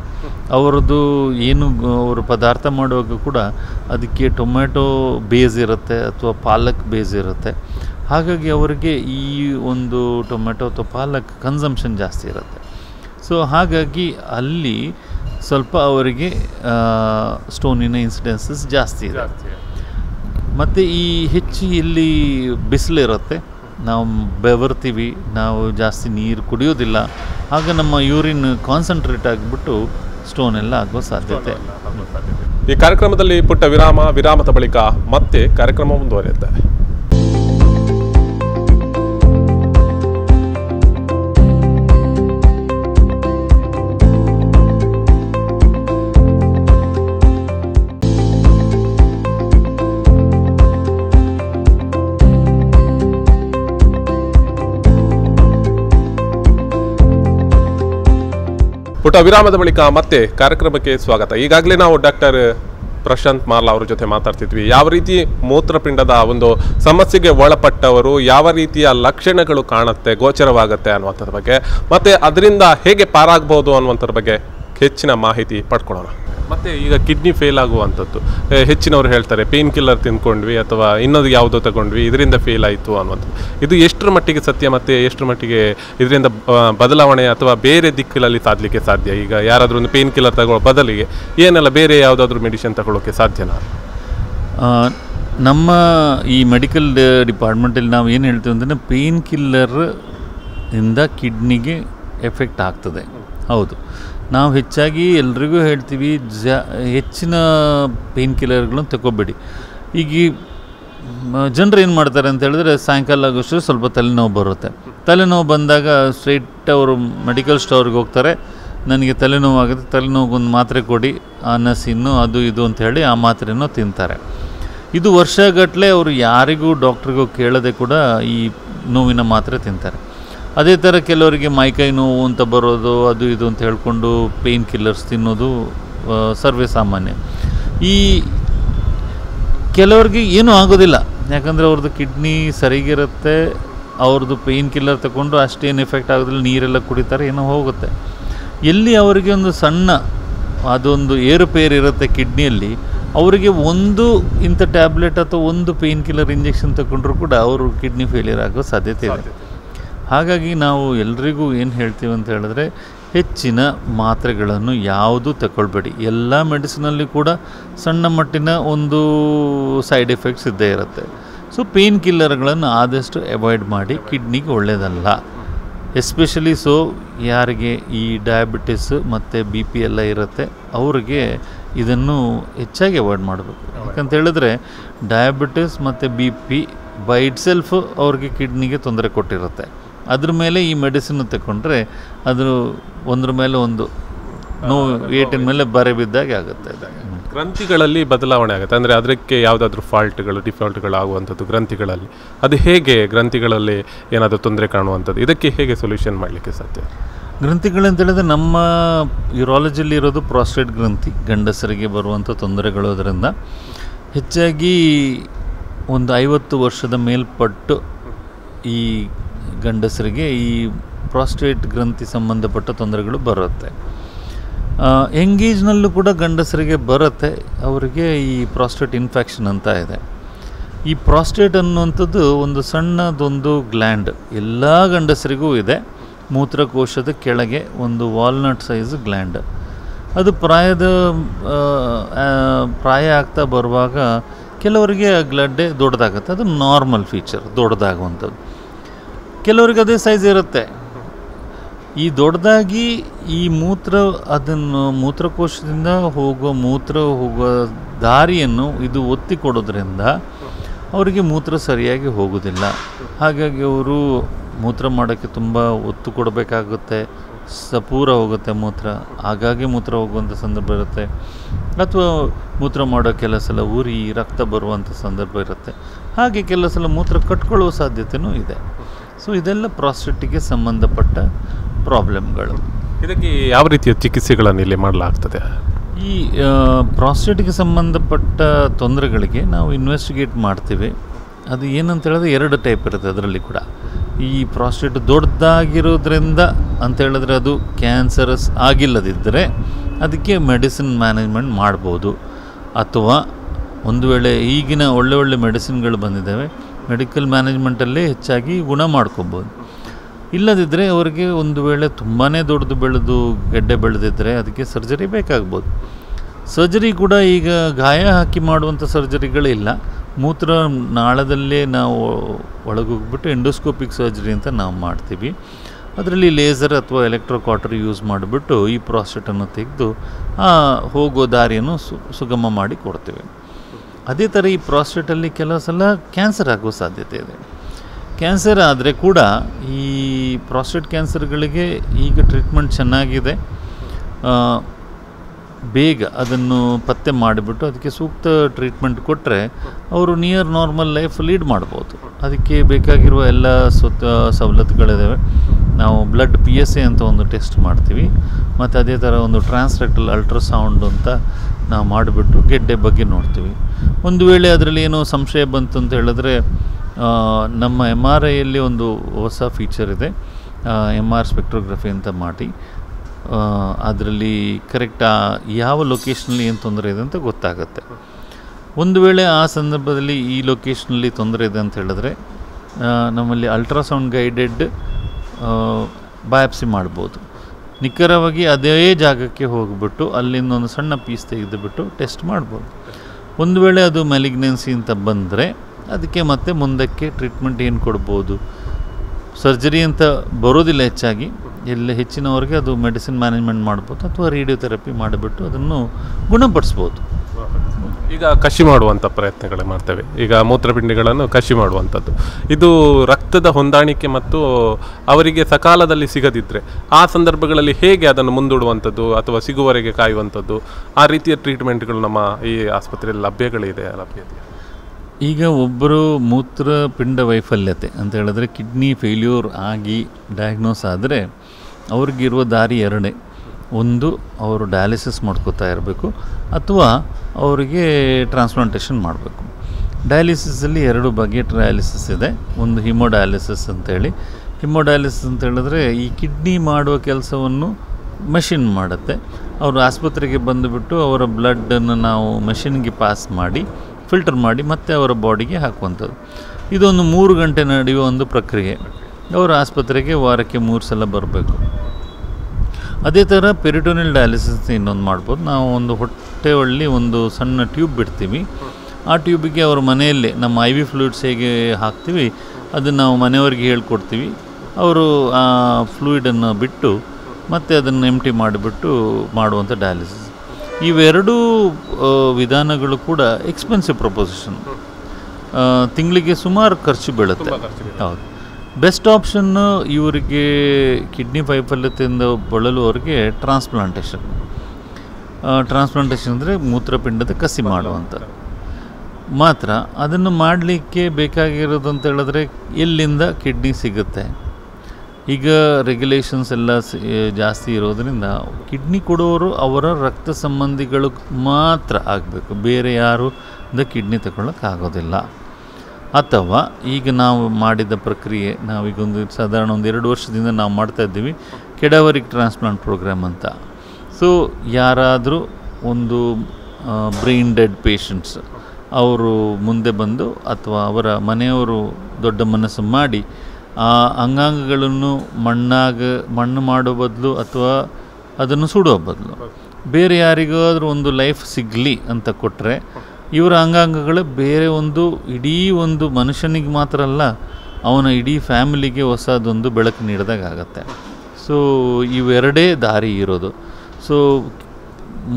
ಅವ್ರದ್ದು ಏನು ಅವರು ಪದಾರ್ಥ ಮಾಡುವಾಗ ಕೂಡ ಅದಕ್ಕೆ ಟೊಮೆಟೊ ಬೇಸ್ ಇರುತ್ತೆ ಅಥವಾ ಪಾಲಕ್ ಬೇಸ್ ಇರುತ್ತೆ. ಹಾಗಾಗಿ ಅವರಿಗೆ ಈ ಒಂದು ಟೊಮೆಟೊ ಅಥವಾ ಪಾಲಕ್ ಕನ್ಸಂಪ್ಷನ್ ಜಾಸ್ತಿ ಇರುತ್ತೆ. ಸೊ ಹಾಗಾಗಿ ಅಲ್ಲಿ ಸ್ವಲ್ಪ ಅವರಿಗೆ ಸ್ಟೋನಿನ ಇನ್ಸಿಡೆನ್ಸಸ್ ಜಾಸ್ತಿ ಇದೆ. ಮತ್ತು ಈ ಹೆಚ್ಚು ಇಲ್ಲಿ ಬಿಸಿಲಿರುತ್ತೆ, ನಾವು ಬೆವರ್ತೀವಿ, ನಾವು ಜಾಸ್ತಿ ನೀರು ಕುಡಿಯೋದಿಲ್ಲ. ಆಗ ನಮ್ಮ ಯೂರಿನ್ ಕಾನ್ಸಂಟ್ರೇಟ್ ಆಗಿಬಿಟ್ಟು ಸ್ಟೋನ್ ಎಲ್ಲ ಆಗೋ ಸಾಧ್ಯತೆ. ಈ ಕಾರ್ಯಕ್ರಮದಲ್ಲಿ ಪುಟ್ಟ ವಿರಾಮದ ಬಳಿಕ ಮತ್ತೆ ಕಾರ್ಯಕ್ರಮ ಮುಂದುವರಿಯುತ್ತೆ. ಪುಟ ವಿರಾಮದ ಬಳಿಕ ಮತ್ತೆ ಕಾರ್ಯಕ್ರಮಕ್ಕೆ ಸ್ವಾಗತ. ಈಗಾಗಲೇ ನಾವು ಡಾಕ್ಟರ್ ಪ್ರಶಾಂತ್ ಮಾರ್ಲಾ ಅವ್ರ ಜೊತೆ ಮಾತಾಡ್ತಿದ್ವಿ. ಯಾವ ರೀತಿ ಮೂತ್ರಪಿಂಡದ ಒಂದು ಸಮಸ್ಯೆಗೆ ಒಳಪಟ್ಟವರು ಯಾವ ರೀತಿಯ ಲಕ್ಷಣಗಳು ಕಾಣುತ್ತೆ, ಗೋಚರವಾಗುತ್ತೆ ಅನ್ನುವಂಥದ್ರ ಬಗ್ಗೆ, ಮತ್ತು ಅದರಿಂದ ಹೇಗೆ ಪಾರಾಗಬಹುದು ಅನ್ನುವಂಥದ್ರ ಬಗ್ಗೆ ಹೆಚ್ಚಿನ ಮಾಹಿತಿ ಪಡ್ಕೊಳ್ಳೋಣ. ಮತ್ತೆ ಈಗ ಕಿಡ್ನಿ ಫೇಲ್ ಆಗುವಂತದ್ದು ಹೆಚ್ಚಿನವರು ಹೇಳ್ತಾರೆ ಪೇನ್ ಕಿಲ್ಲರ್ ತಿನ್ಕೊಂಡ್ವಿ ಅಥವಾ ಇನ್ನೊಂದು ಯಾವುದೋ ತಗೊಂಡ್ವಿ ಇದರಿಂದ ಫೇಲ್ ಆಯಿತು ಅನ್ನುವಂಥದ್ದು. ಇದು ಎಷ್ಟರ ಮಟ್ಟಿಗೆ ಸತ್ಯ ಮತ್ತು ಎಷ್ಟರ ಮಟ್ಟಿಗೆ ಇದರಿಂದ ಬದಲಾವಣೆ ಅಥವಾ ಬೇರೆ ದಿಕ್ಕಿನಲ್ಲಿ ಸಾಧಲಿಕ್ಕೆ ಸಾಧ್ಯ? ಈಗ ಯಾರಾದರೂ ಒಂದು ಪೇನ್ ಕಿಲ್ಲರ್ ತಗೊಳ್ಳೋ ಬದಲಿಗೆ ಏನೆಲ್ಲ ಬೇರೆ ಯಾವುದಾದ್ರೂ ಮೆಡಿಷನ್ ತಗೊಳ್ಳೋಕ್ಕೆ ಸಾಧ್ಯನಾ? ನಮ್ಮ ಈ ಮೆಡಿಕಲ್ ಡಿಪಾರ್ಟ್ಮೆಂಟಲ್ಲಿ ನಾವು ಏನು ಹೇಳ್ತೀವಿ ಅಂದರೆ ಪೇನ್ ಕಿಲ್ಲರ್ ಇಂದ ಕಿಡ್ನಿಗೆ ಎಫೆಕ್ಟ್ ಆಗ್ತದೆ. ಹೌದು, ನಾವು ಹೆಚ್ಚಾಗಿ ಎಲ್ರಿಗೂ ಹೇಳ್ತೀವಿ ಹೆಚ್ಚಿನ ಪೇನ್ ಕಿಲ್ಲರ್ಗಳನ್ನು ತಗೋಬೇಡಿ. ಈಗ ಜನರು ಏನು ಮಾಡ್ತಾರೆ ಅಂತ ಹೇಳಿದ್ರೆ ಸಾಯಂಕಾಲ ಆಗೋಷ್ಟು ಸ್ವಲ್ಪ ತಲೆನೋವು ಬರುತ್ತೆ. ತಲೆನೋವು ಬಂದಾಗ ಸ್ಟ್ರೈಟ್ ಅವರು ಮೆಡಿಕಲ್ ಸ್ಟೋರ್ಗೆ ಹೋಗ್ತಾರೆ, ನನಗೆ ತಲೆನೋವು ಆಗುತ್ತೆ, ತಲೆನೋವುಗೊಂದು ಮಾತ್ರೆ ಕೊಡಿ, ಅನಸಿನ್ನು ಅದು ಇದು ಅಂಥೇಳಿ ಆ ಮಾತ್ರೆನೂ ತಿಂತಾರೆ. ಇದು ವರ್ಷಗಟ್ಟಲೆ ಅವರು ಯಾರಿಗೂ ಡಾಕ್ಟ್ರಿಗೂ ಕೇಳದೆ ಕೂಡ ಈ ನೋವಿನ ಮಾತ್ರೆ ತಿಂತಾರೆ. ಅದೇ ಥರ ಕೆಲವರಿಗೆ ಮೈಕೈ ನೋವು ಅಂತ ಬರೋದು ಅದು ಇದು ಅಂತ ಹೇಳಿಕೊಂಡು ಪೇನ್ ಕಿಲ್ಲರ್ಸ್ ತಿನ್ನೋದು ಸರ್ವೇ ಸಾಮಾನ್ಯ. ಈ ಕೆಲವರಿಗೆ ಏನೂ ಆಗೋದಿಲ್ಲ, ಯಾಕಂದರೆ ಅವ್ರದ್ದು ಕಿಡ್ನಿ ಸರಿಗಿರುತ್ತೆ, ಅವ್ರದ್ದು ಪೇನ್ ಕಿಲ್ಲರ್ ತಗೊಂಡು ಅಷ್ಟೇನು ಎಫೆಕ್ಟ್ ಆಗೋದಿಲ್ಲ, ನೀರೆಲ್ಲ ಕುಡಿತಾರೆ, ಏನೋ ಹೋಗುತ್ತೆ. ಎಲ್ಲಿ ಅವರಿಗೆ ಒಂದು ಸಣ್ಣ ಅದೊಂದು ಏರುಪೇರು ಇರುತ್ತೆ ಕಿಡ್ನಿಯಲ್ಲಿ, ಅವರಿಗೆ ಒಂದು ಇಂಥ ಟ್ಯಾಬ್ಲೆಟ್ ಅಥವಾ ಒಂದು ಪೇನ್ ಕಿಲ್ಲರ್ ಇಂಜೆಕ್ಷನ್ ತಗೊಂಡ್ರೂ ಕೂಡ ಅವರು ಕಿಡ್ನಿ ಫೇಲಿಯರ್ ಆಗೋ ಸಾಧ್ಯತೆ ಇದೆ. ಹಾಗಾಗಿ ನಾವು ಎಲ್ರಿಗೂ ಏನು ಹೇಳ್ತೀವಿ ಅಂತ ಹೇಳಿದ್ರೆ ಹೆಚ್ಚಿನ ಮಾತ್ರೆಗಳನ್ನು ಯಾವುದೂ ತಗೊಳ್ಬೇಡಿ. ಎಲ್ಲ ಮೆಡಿಸಿನಲ್ಲಿ ಕೂಡ ಸಣ್ಣ ಮಟ್ಟಿನ ಒಂದು ಸೈಡ್ ಎಫೆಕ್ಟ್ಸ್ ಇದ್ದೇ ಇರುತ್ತೆ. ಸೊ ಪೇನ್ ಕಿಲ್ಲರ್ಗಳನ್ನು ಆದಷ್ಟು ಅವಾಯ್ಡ್ ಮಾಡಿ, ಕಿಡ್ನಿಗೆ ಒಳ್ಳೆಯದಲ್ಲ. ಎಸ್ಪೆಷಲಿ ಸೊ ಯಾರಿಗೆ ಈ ಡಯಾಬಿಟಿಸ್ ಮತ್ತು ಬಿ ಪಿ ಎಲ್ಲ ಇರುತ್ತೆ ಅವರಿಗೆ ಇದನ್ನು ಹೆಚ್ಚಾಗಿ ಅವಾಯ್ಡ್ ಮಾಡಬೇಕು. ಯಾಕಂತೇಳಿದ್ರೆ ಡಯಾಬಿಟಿಸ್ ಮತ್ತು ಬಿ ಪಿ ಬೈ ಇಟ್ಸೆಲ್ಫ್ ಅವ್ರಿಗೆ ಕಿಡ್ನಿಗೆ ತೊಂದರೆ ಕೊಟ್ಟಿರುತ್ತೆ. ಅದ್ರ ಮೇಲೆ ಈ ಮೆಡಿಸಿನ್ ತಗೊಂಡ್ರೆ ಅದ್ರ ಒಂದ್ರ ಮೇಲೆ ಒಂದು ನೋವು ಏಟಿನ ಮೇಲೆ ಬರೆ ಬಿದ್ದಾಗೆ ಆಗುತ್ತೆ. ಗ್ರಂಥಿಗಳಲ್ಲಿ ಬದಲಾವಣೆ ಆಗುತ್ತೆ ಅಂದರೆ ಅದಕ್ಕೆ ಯಾವುದಾದ್ರೂ ಫಾಲ್ಟ್ಗಳು ಡಿಫಾಲ್ಟ್ಗಳಾಗುವಂಥದ್ದು ಗ್ರಂಥಿಗಳಲ್ಲಿ, ಅದು ಹೇಗೆ ಗ್ರಂಥಿಗಳಲ್ಲಿ ಏನಾದರೂ ತೊಂದರೆ ಕಾಣುವಂಥದ್ದು, ಇದಕ್ಕೆ ಹೇಗೆ ಸೊಲ್ಯೂಷನ್ ಮಾಡಲಿಕ್ಕೆ ಸಾಧ್ಯ? ಗ್ರಂಥಿಗಳಂತೇಳಿದ್ರೆ ನಮ್ಮ ಯೂರಾಲಜಿಯಲ್ಲಿ ಇರೋದು ಪ್ರಾಸ್ಟೇಟ್ ಗ್ರಂಥಿ, ಗಂಡಸರಿಗೆ ಬರುವಂಥ ತೊಂದರೆಗಳು. ಅದರಿಂದ ಹೆಚ್ಚಾಗಿ ಒಂದು 50 ವರ್ಷದ ಮೇಲ್ಪಟ್ಟು ಈ ಗಂಡಸರಿಗೆ ಈ ಪ್ರಾಸ್ಟೇಟ್ ಗ್ರಂಥಿ ಸಂಬಂಧಪಟ್ಟ ತೊಂದರೆಗಳು ಬರುತ್ತೆ. ಎಂಗೇಜ್ನಲ್ಲೂ ಕೂಡ ಗಂಡಸರಿಗೆ ಬರುತ್ತೆ, ಅವರಿಗೆ ಈ ಪ್ರಾಸ್ಟೇಟ್ ಇನ್ಫೆಕ್ಷನ್ ಅಂತ ಇದೆ. ಈ ಪ್ರಾಸ್ಟೇಟ್ ಅನ್ನುವಂಥದ್ದು ಒಂದು ಸಣ್ಣದೊಂದು ಗ್ಲ್ಯಾಂಡ್ ಎಲ್ಲ ಗಂಡಸರಿಗೂ ಇದೆ, ಮೂತ್ರಕೋಶದ ಕೆಳಗೆ ಒಂದು ವಾಲ್ನಟ್ ಸೈಜ್ ಗ್ಲ್ಯಾಂಡ್. ಅದು ಪ್ರಾಯ ಆಗ್ತಾ ಬರುವಾಗ ಕೆಲವರಿಗೆ ಆ ಗ್ಲಡ್ಡೆ ದೊಡ್ಡದಾಗುತ್ತೆ, ಅದು ನಾರ್ಮಲ್ ಫೀಚರ್ ದೊಡ್ಡದಾಗುವಂಥದ್ದು. ಕೆಲವರಿಗೆ ಅದೇ ಸೈಜ್ ಇರುತ್ತೆ. ಈ ದೊಡ್ಡದಾಗಿ ಈ ಮೂತ್ರಕೋಶದಿಂದ ಹೋಗುವ ದಾರಿಯನ್ನು ಇದು ಒತ್ತಿ ಕೊಡೋದ್ರಿಂದ ಅವರಿಗೆ ಮೂತ್ರ ಸರಿಯಾಗಿ ಹೋಗೋದಿಲ್ಲ. ಹಾಗಾಗಿ ಅವರು ಮೂತ್ರ ಮಾಡೋಕ್ಕೆ ತುಂಬ ಒತ್ತು ಕೊಡಬೇಕಾಗುತ್ತೆ, ಸಪೂರ ಹೋಗುತ್ತೆ ಮೂತ್ರ. ಹಾಗಾಗಿ ಮೂತ್ರ ಹೋಗುವಂಥ ಸಂದರ್ಭ ಇರುತ್ತೆ, ಅಥವಾ ಮೂತ್ರ ಮಾಡೋ ಕೆಲವು ಸಲ ಉರಿ ರಕ್ತ ಬರುವಂಥ ಸಂದರ್ಭ ಇರುತ್ತೆ. ಹಾಗೆ ಕೆಲವು ಸಲ ಮೂತ್ರ ಕಟ್ಕೊಳ್ಳುವ ಸಾಧ್ಯತೆಯೂ ಇದೆ. ಸೊ ಇದೆಲ್ಲ ಪ್ರಾಸ್ಟೇಟಿಗೆ ಸಂಬಂಧಪಟ್ಟ ಪ್ರಾಬ್ಲಮ್ಗಳು. ಇದಕ್ಕೆ ಯಾವ ರೀತಿಯ ಚಿಕಿತ್ಸೆಗಳನ್ನು ಇಲ್ಲಿ ಮಾಡಲಾಗ್ತದೆ? ಈ ಪ್ರಾಸ್ಟೇಟಿಗೆ ಸಂಬಂಧಪಟ್ಟ ತೊಂದರೆಗಳಿಗೆ ನಾವು ಇನ್ವೆಸ್ಟಿಗೇಟ್ ಮಾಡ್ತೀವಿ. ಅದು ಏನಂತ ಹೇಳಿದ್ರೆ 2 ಟೈಪ್ ಇರುತ್ತೆ. ಅದರಲ್ಲಿ ಕೂಡ ಈ ಪ್ರಾಸ್ಟೇಟ್ ದೊಡ್ಡದಾಗಿರೋದ್ರಿಂದ ಅಂಥೇಳಿದ್ರೆ ಅದು ಕ್ಯಾನ್ಸರಸ್ ಆಗಿಲ್ಲದಿದ್ದರೆ ಅದಕ್ಕೆ ಮೆಡಿಸಿನ್ ಮ್ಯಾನೇಜ್ಮೆಂಟ್ ಮಾಡ್ಬೋದು, ಅಥವಾ ಒಂದು ವೇಳೆ ಈಗಿನ ಒಳ್ಳೆ ಮೆಡಿಸಿನ್ಗಳು ಬಂದಿದ್ದಾವೆ, ಮೆಡಿಕಲ್ ಮ್ಯಾನೇಜ್ಮೆಂಟಲ್ಲೇ ಹೆಚ್ಚಾಗಿ ಗುಣ ಮಾಡ್ಕೊಬೋದು. ಇಲ್ಲದಿದ್ದರೆ ಅವರಿಗೆ ಒಂದು ವೇಳೆ ತುಂಬಾ ದೊಡ್ಡದು ಬೆಳೆದು ಗೆಡ್ಡೆ ಬೆಳೆದಿದ್ದರೆ ಅದಕ್ಕೆ ಸರ್ಜರಿ ಬೇಕಾಗ್ಬೋದು. ಸರ್ಜರಿ ಕೂಡ ಈಗ ಗಾಯ ಹಾಕಿ ಮಾಡುವಂಥ ಸರ್ಜರಿಗಳಿಲ್ಲ, ಮೂತ್ರ ನಾಳದಲ್ಲೇ ನಾವು ಒಳಗೋಗ್ಬಿಟ್ಟು ಎಂಡೋಸ್ಕೋಪಿಕ್ ಸರ್ಜರಿ ಅಂತ ನಾವು ಮಾಡ್ತೀವಿ. ಅದರಲ್ಲಿ ಲೇಸರ್ ಅಥವಾ ಎಲೆಕ್ಟ್ರೋಕಾಟರ್ ಯೂಸ್ ಮಾಡಿಬಿಟ್ಟು ಈ ಪ್ರಾಸ್ಟೇಟನ್ನು ತೆಗೆದು ಆ ಹೋಗೋ ದಾರಿಯನ್ನು ಸುಗಮ ಮಾಡಿ ಕೊಡ್ತೀವಿ. ಅದೇ ಥರ ಈ ಪ್ರಾಸ್ಟೇಟಲ್ಲಿ ಕೆಲವು ಸಲ ಕ್ಯಾನ್ಸರ್ ಆಗೋ ಸಾಧ್ಯತೆ ಇದೆ. ಕ್ಯಾನ್ಸರ್ ಆದರೆ ಕೂಡ ಈ ಪ್ರಾಸ್ಟೇಟ್ ಕ್ಯಾನ್ಸರ್ಗಳಿಗೆ ಈಗ ಟ್ರೀಟ್ಮೆಂಟ್ ಚೆನ್ನಾಗಿದೆ, ಬೇಗ ಅದನ್ನು ಪತ್ತೆ ಮಾಡಿಬಿಟ್ಟು ಅದಕ್ಕೆ ಸೂಕ್ತ ಟ್ರೀಟ್ಮೆಂಟ್ ಕೊಟ್ಟರೆ ಅವರು ನಿಯರ್ ನಾರ್ಮಲ್ ಲೈಫ್ ಲೀಡ್ ಮಾಡ್ಬೋದು. ಅದಕ್ಕೆ ಬೇಕಾಗಿರುವ ಎಲ್ಲ ಸವಲತ್ತುಗಳಿದ್ದಾವೆ. ನಾವು ಬ್ಲಡ್ PSA ಅಂತ ಒಂದು ಟೆಸ್ಟ್ ಮಾಡ್ತೀವಿ, ಮತ್ತು ಅದೇ ಥರ ಒಂದು ಟ್ರಾನ್ಸ್ರೆಕ್ಟಲ್ ಅಲ್ಟ್ರಾಸೌಂಡ್ ಅಂತ ನಾವು ಮಾಡಿಬಿಟ್ಟು ಗೆಡ್ಡೆ ಬಗ್ಗೆ ನೋಡ್ತೀವಿ. ಒಂದು ವೇಳೆ ಅದರಲ್ಲಿ ಏನೋ ಸಂಶಯ ಬಂತು ಅಂತ ಹೇಳಿದ್ರೆ ನಮ್ಮ MRI ಒಂದು ಹೊಸ ಫೀಚರ್ ಇದೆ, MR ಸ್ಪೆಕ್ಟ್ರೋಗ್ರಫಿ ಅಂತ ಮಾಡಿ ಅದರಲ್ಲಿ ಕರೆಕ್ಟ್ ಯಾವ ಲೊಕೇಶನಲ್ಲಿ ಏನು ತೊಂದರೆ ಇದೆ ಅಂತ ಗೊತ್ತಾಗುತ್ತೆ. ಒಂದು ವೇಳೆ ಆ ಸಂದರ್ಭದಲ್ಲಿ ಈ ಲೊಕೇಶನಲ್ಲಿ ತೊಂದರೆ ಇದೆ ಅಂತ ಹೇಳಿದ್ರೆ ನಮ್ಮಲ್ಲಿ ಅಲ್ಟ್ರಾಸೌಂಡ್ ಗೈಡೆಡ್ ಬಯಾಪ್ಸಿ ಮಾಡ್ಬೋದು. ನಿಖರವಾಗಿ ಅದೇ ಜಾಗಕ್ಕೆ ಹೋಗಿಬಿಟ್ಟು ಅಲ್ಲಿಂದ ಒಂದು ಸಣ್ಣ ಪೀಸ್ ತೆಗೆದುಬಿಟ್ಟು ಟೆಸ್ಟ್ ಮಾಡ್ಬೋದು. ಒಂದು ವೇಳೆ ಅದು ಮೆಲಿಗ್ನೆನ್ಸಿ ಅಂತ ಬಂದರೆ ಅದಕ್ಕೆ ಮತ್ತೆ ಮುಂದಕ್ಕೆ ಟ್ರೀಟ್ಮೆಂಟ್ ಏನು ಕೊಡ್ಬೋದು. ಸರ್ಜರಿ ಅಂತ ಬರೋದಿಲ್ಲ, ಹೆಚ್ಚಾಗಿ ಎಲ್ಲ ಹೆಚ್ಚಿನವ್ರಿಗೆ ಅದು ಮೆಡಿಸಿನ್ ಮ್ಯಾನೇಜ್ಮೆಂಟ್ ಮಾಡ್ಬೋದು ಅಥವಾ ರೇಡಿಯೋಥೆರಪಿ ಮಾಡಿಬಿಟ್ಟು ಅದನ್ನು ಗುಣಪಡಿಸ್ಬೋದು. ಈಗ ಕಸಿ ಮಾಡುವಂಥ ಪ್ರಯತ್ನಗಳು ಮಾಡ್ತೇವೆ. ಈಗ ಮೂತ್ರಪಿಂಡಿಗಳನ್ನು ಕಸಿ ಮಾಡುವಂಥದ್ದು, ಇದು ರಕ್ತದ ಹೊಂದಾಣಿಕೆ ಮತ್ತು ಅವರಿಗೆ ಸಕಾಲದಲ್ಲಿ ಸಿಗದಿದ್ದರೆ ಆ ಸಂದರ್ಭಗಳಲ್ಲಿ ಹೇಗೆ ಅದನ್ನು ಮುಂದೂಡುವಂಥದ್ದು ಅಥವಾ ಸಿಗುವವರೆಗೆ ಕಾಯುವಂಥದ್ದು, ಆ ರೀತಿಯ ಟ್ರೀಟ್ಮೆಂಟ್ಗಳು ನಮ್ಮ ಈ ಆಸ್ಪತ್ರೆಯಲ್ಲಿ ಲಭ್ಯಗಳಿದೆ. ಲಭ್ಯತೆ ಈಗ ಒಬ್ಬರು ಮೂತ್ರಪಿಂಡ ವೈಫಲ್ಯತೆ ಅಂತ ಹೇಳಿದ್ರೆ ಕಿಡ್ನಿ ಫೇಲ್ಯೂರ್ ಆಗಿ ಡಯಾಗ್ನೋಸ್ ಆದರೆ ಅವ್ರಿಗಿರುವ ದಾರಿ ಎರಡೇ. ಒಂದು, ಅವರು ಡಯಾಲಿಸಿಸ್ ಮಾಡ್ಕೋತಾ ಇರಬೇಕು ಅಥವಾ ಅವರಿಗೆ ಟ್ರಾನ್ಸ್ಪ್ಲಾಂಟೇಷನ್ ಮಾಡಬೇಕು. ಡಯಾಲಿಸಿಸಲ್ಲಿ ಎರಡು ಬಗೆಯ ಡಯಾಲಿಸಿಸ್ ಇದೆ. ಒಂದು ಹಿಮೋಡಯಾಲಿಸಿಸ್ ಅಂತೇಳಿ. ಹಿಮೋಡಯಾಲಿಸಿಸ್ ಅಂತ ಹೇಳಿದ್ರೆ ಈ ಕಿಡ್ನಿ ಮಾಡುವ ಕೆಲಸವನ್ನು ಮೆಷಿನ್ ಮಾಡುತ್ತೆ. ಅವರು ಆಸ್ಪತ್ರೆಗೆ ಬಂದುಬಿಟ್ಟು ಅವರ ಬ್ಲಡ್ಡನ್ನು ನಾವು ಮೆಷಿನ್ಗೆ ಪಾಸ್ ಮಾಡಿ ಫಿಲ್ಟರ್ ಮಾಡಿ ಮತ್ತೆ ಅವರ ಬಾಡಿಗೆ ಹಾಕುವಂಥದ್ದು. ಇದೊಂದು 3 ಗಂಟೆ ನಡೆಯುವ ಒಂದು ಪ್ರಕ್ರಿಯೆ. ಅವರು ಆಸ್ಪತ್ರೆಗೆ ವಾರಕ್ಕೆ 3 ಸಲ ಬರಬೇಕು. ಅದೇ ಥರ ಪೆರಿಟೋನಿಯಲ್ ಡಯಾಲಿಸಿಸ್ ಇನ್ನೊಂದು ಮಾಡ್ಬೋದು. ನಾವು ಒಂದು ಹೊಟ್ಟೆ ಒಳ್ಳಿ ಒಂದು ಸಣ್ಣ ಟ್ಯೂಬ್ ಬಿಡ್ತೀವಿ. ಆ ಟ್ಯೂಬಿಗೆ ಅವ್ರ ಮನೆಯಲ್ಲೇ ನಮ್ಮ ಐ ವಿ ಫ್ಲೂಯಿಡ್ಸ್ ಹೇಗೆ ಹಾಕ್ತೀವಿ ಅದನ್ನು ನಾವು ಮನೆಯವ್ರಿಗೆ ಹೇಳ್ಕೊಡ್ತೀವಿ. ಅವರು ಆ ಫ್ಲೂಯಿಡನ್ನು ಬಿಟ್ಟು ಮತ್ತು ಅದನ್ನು ಎಂಟಿ ಮಾಡಿಬಿಟ್ಟು ಮಾಡುವಂಥ ಡಯಾಲಿಸಿಸ್. ಇವೆರಡೂ ವಿಧಾನಗಳು ಕೂಡ ಎಕ್ಸ್ಪೆನ್ಸಿವ್ ಪ್ರಪೋಸಿಷನ್, ತಿಂಗಳಿಗೆ ಸುಮಾರು ಖರ್ಚು ಬೀಳುತ್ತೆ. ಹೌದು, ಬೆಸ್ಟ್ ಆಪ್ಷನ್ನು ಇವರಿಗೆ ಕಿಡ್ನಿ ವೈಫಲ್ಯತೆಯಿಂದ ಬಳಲುವವರಿಗೆ ಟ್ರಾನ್ಸ್ಪ್ಲಾಂಟೇಷನ್. ಟ್ರಾನ್ಸ್ಪ್ಲಾಂಟೇಷನ್ ಅಂದರೆ ಮೂತ್ರಪಿಂಡದ ಕಸಿ ಮಾಡುವಂಥ ಮಾತ್ರ. ಅದನ್ನು ಮಾಡಲಿಕ್ಕೆ ಬೇಕಾಗಿರೋದು ಅಂತ ಹೇಳಿದ್ರೆ ಎಲ್ಲಿಂದ ಕಿಡ್ನಿ ಸಿಗುತ್ತೆ. ಈಗ ರೆಗ್ಯುಲೇಷನ್ಸ್ ಎಲ್ಲ ಜಾಸ್ತಿ ಇರೋದರಿಂದ ಕಿಡ್ನಿ ಕೊಡೋರು ಅವರ ರಕ್ತ ಸಂಬಂಧಿಗಳು ಮಾತ್ರ ಆಗಬೇಕು. ಬೇರೆ ಯಾರೂ ಕಿಡ್ನಿ ತಗೊಳ್ಳೋಕ್ಕಾಗೋದಿಲ್ಲ. ಅಥವಾ ಈಗ ನಾವು ಮಾಡಿದ ಪ್ರಕ್ರಿಯೆ, ನಾವೀಗೊಂದು ಸಾಧಾರಣ 1-2 ವರ್ಷದಿಂದ ನಾವು ಮಾಡ್ತಾಯಿದ್ದೀವಿ ಕೆಡವರಿಕ್ ಟ್ರಾನ್ಸ್ಪ್ಲಾಂಟ್ ಪ್ರೋಗ್ರಾಮ್ ಅಂತ. ಸೊ ಯಾರಾದರೂ ಒಂದು ಬ್ರೈನ್ ಡೆಡ್ ಪೇಷಂಟ್ಸ್ ಅವರು ಮುಂದೆ ಬಂದು ಅಥವಾ ಅವರ ಮನೆಯವರು ದೊಡ್ಡ ಮನಸ್ಸು ಮಾಡಿ ಆ ಅಂಗಾಂಗಗಳನ್ನು ಮಣ್ಣು ಮಾಡೋ ಬದಲು ಅಥವಾ ಅದನ್ನು ಸುಡೋ ಬದಲು ಬೇರೆ ಯಾರಿಗಾದರೂ ಒಂದು ಲೈಫ್ ಸಿಗಲಿ ಅಂತ ಕೊಟ್ಟರೆ ಇವರ ಅಂಗಾಂಗಗಳು ಬೇರೆ ಒಂದು ಇಡೀ ಒಂದು ಮನುಷ್ಯನಿಗೆ ಮಾತ್ರ ಅಲ್ಲ, ಅವನ ಇಡೀ ಫ್ಯಾಮಿಲಿಗೆ ಹೊಸದೊಂದು ಬೆಳಕು ನೀಡಿದಾಗತ್ತೆ. ಸೊ ಇವೆರಡೇ ದಾರಿ ಇರೋದು. ಸೊ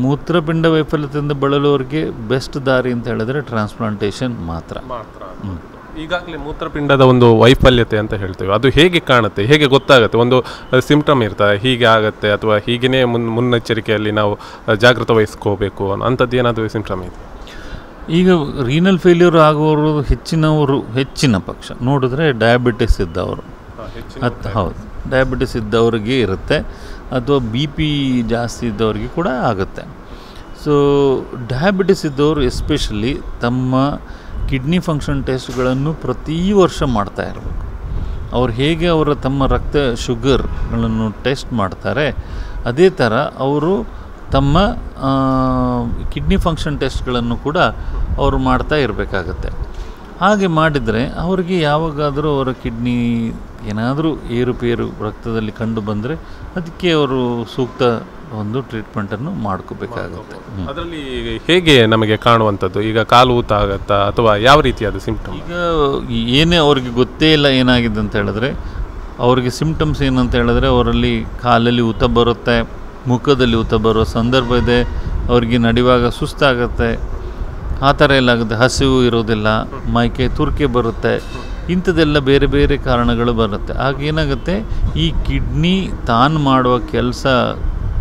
ಮೂತ್ರಪಿಂಡ ವೈಫಲ್ಯತೆಯಿಂದ ಬಳಲುವವರಿಗೆ ಬೆಸ್ಟ್ ದಾರಿ ಅಂತ ಹೇಳಿದ್ರೆ ಟ್ರಾನ್ಸ್ಪ್ಲಾಂಟೇಷನ್ ಮಾತ್ರ. ಈಗಾಗಲೇ ಮೂತ್ರಪಿಂಡದ ಒಂದು ವೈಫಲ್ಯತೆ ಅಂತ ಹೇಳ್ತೇವೆ, ಅದು ಹೇಗೆ ಕಾಣುತ್ತೆ, ಹೇಗೆ ಗೊತ್ತಾಗುತ್ತೆ? ಒಂದು ಸಿಂಪ್ಟಮ್ ಇರ್ತಾ ಹೀಗೆ ಆಗುತ್ತೆ ಅಥವಾ ಹೀಗೇ ಮುನ್ನೆಚ್ಚರಿಕೆಯಲ್ಲಿ ನಾವು ಜಾಗೃತ ವಹಿಸ್ಕೋಬೇಕು ಅಂಥದ್ದು ಏನಾದರೂ ಸಿಂಪ್ಟಮ್ ಇದೆ? ಈಗ ರೀನಲ್ ಫೇಲ್ಯೂರ್ ಆಗುವವರು ಹೆಚ್ಚಿನ ಪಕ್ಷ ನೋಡಿದ್ರೆ ಡಯಾಬಿಟಿಸ್ ಇದ್ದವರು, ಹೌದು ಡಯಾಬಿಟಿಸ್ ಇದ್ದವ್ರಿಗೆ ಇರುತ್ತೆ ಅಥವಾ BP ಜಾಸ್ತಿ ಇದ್ದವ್ರಿಗೆ ಕೂಡ ಆಗುತ್ತೆ. ಸೊ ಡಯಾಬಿಟಿಸ್ ಇದ್ದವರು ಎಸ್ಪೆಷಲಿ ತಮ್ಮ ಕಿಡ್ನಿ ಫಂಕ್ಷನ್ ಟೆಸ್ಟ್ಗಳನ್ನು ಪ್ರತಿ ವರ್ಷ ಮಾಡ್ತಾ ಇರಬೇಕು. ಅವ್ರು ಹೇಗೆ ತಮ್ಮ ರಕ್ತ ಶುಗರ್ಗಳನ್ನು ಟೆಸ್ಟ್ ಮಾಡ್ತಾರೆ ಅದೇ ಥರ ಅವರು ತಮ್ಮ ಕಿಡ್ನಿ ಫಂಕ್ಷನ್ ಟೆಸ್ಟ್ಗಳನ್ನು ಕೂಡ ಅವರು ಮಾಡ್ತಾ ಇರಬೇಕಾಗತ್ತೆ. ಹಾಗೆ ಮಾಡಿದರೆ ಅವರಿಗೆ ಯಾವಾಗಾದರೂ ಅವರ ಕಿಡ್ನಿ ಏನಾದರೂ ಏರುಪೇರು ರಕ್ತದಲ್ಲಿ ಕಂಡು ಬಂದರೆ ಅದಕ್ಕೆ ಅವರು ಸೂಕ್ತ ಒಂದು ಟ್ರೀಟ್ಮೆಂಟನ್ನು ಮಾಡ್ಕೋಬೇಕಾಗುತ್ತೆ. ಅದರಲ್ಲಿ ಹೇಗೆ ನಮಗೆ ಕಾಣುವಂಥದ್ದು? ಈಗ ಕಾಲು ಊತ ಆಗುತ್ತಾ ಅಥವಾ ಯಾವ ರೀತಿ ಅದು ಸಿಂಪ್ಟಮ್? ಈಗ ಏನೇ ಅವ್ರಿಗೆ ಗೊತ್ತೇ ಇಲ್ಲ ಏನಾಗಿದೆ ಅಂತ ಹೇಳಿದ್ರೆ ಅವ್ರಿಗೆ ಸಿಂಪ್ಟಮ್ಸ್ ಏನಂತ ಹೇಳಿದ್ರೆ ಅವರಲ್ಲಿ ಕಾಲಲ್ಲಿ ಊತ ಬರುತ್ತೆ, ಮುಖದಲ್ಲಿ ಊತ ಬರೋ ಸಂದರ್ಭ ಇದೆ, ಅವ್ರಿಗೆ ನಡೆಯುವಾಗ ಸುಸ್ತಾಗತ್ತೆ, ಆ ಥರ ಎಲ್ಲ ಆಗುತ್ತೆ, ಹಸಿವು ಇರೋದಿಲ್ಲ, ಮೈಕೆ ತುರಿಕೆ ಬರುತ್ತೆ, ಇಂಥದ್ದೆಲ್ಲ ಬೇರೆ ಬೇರೆ ಕಾರಣಗಳು ಬರುತ್ತೆ. ಆಗೇನಾಗುತ್ತೆ ಈ ಕಿಡ್ನಿ ತಾನು ಮಾಡುವ ಕೆಲಸ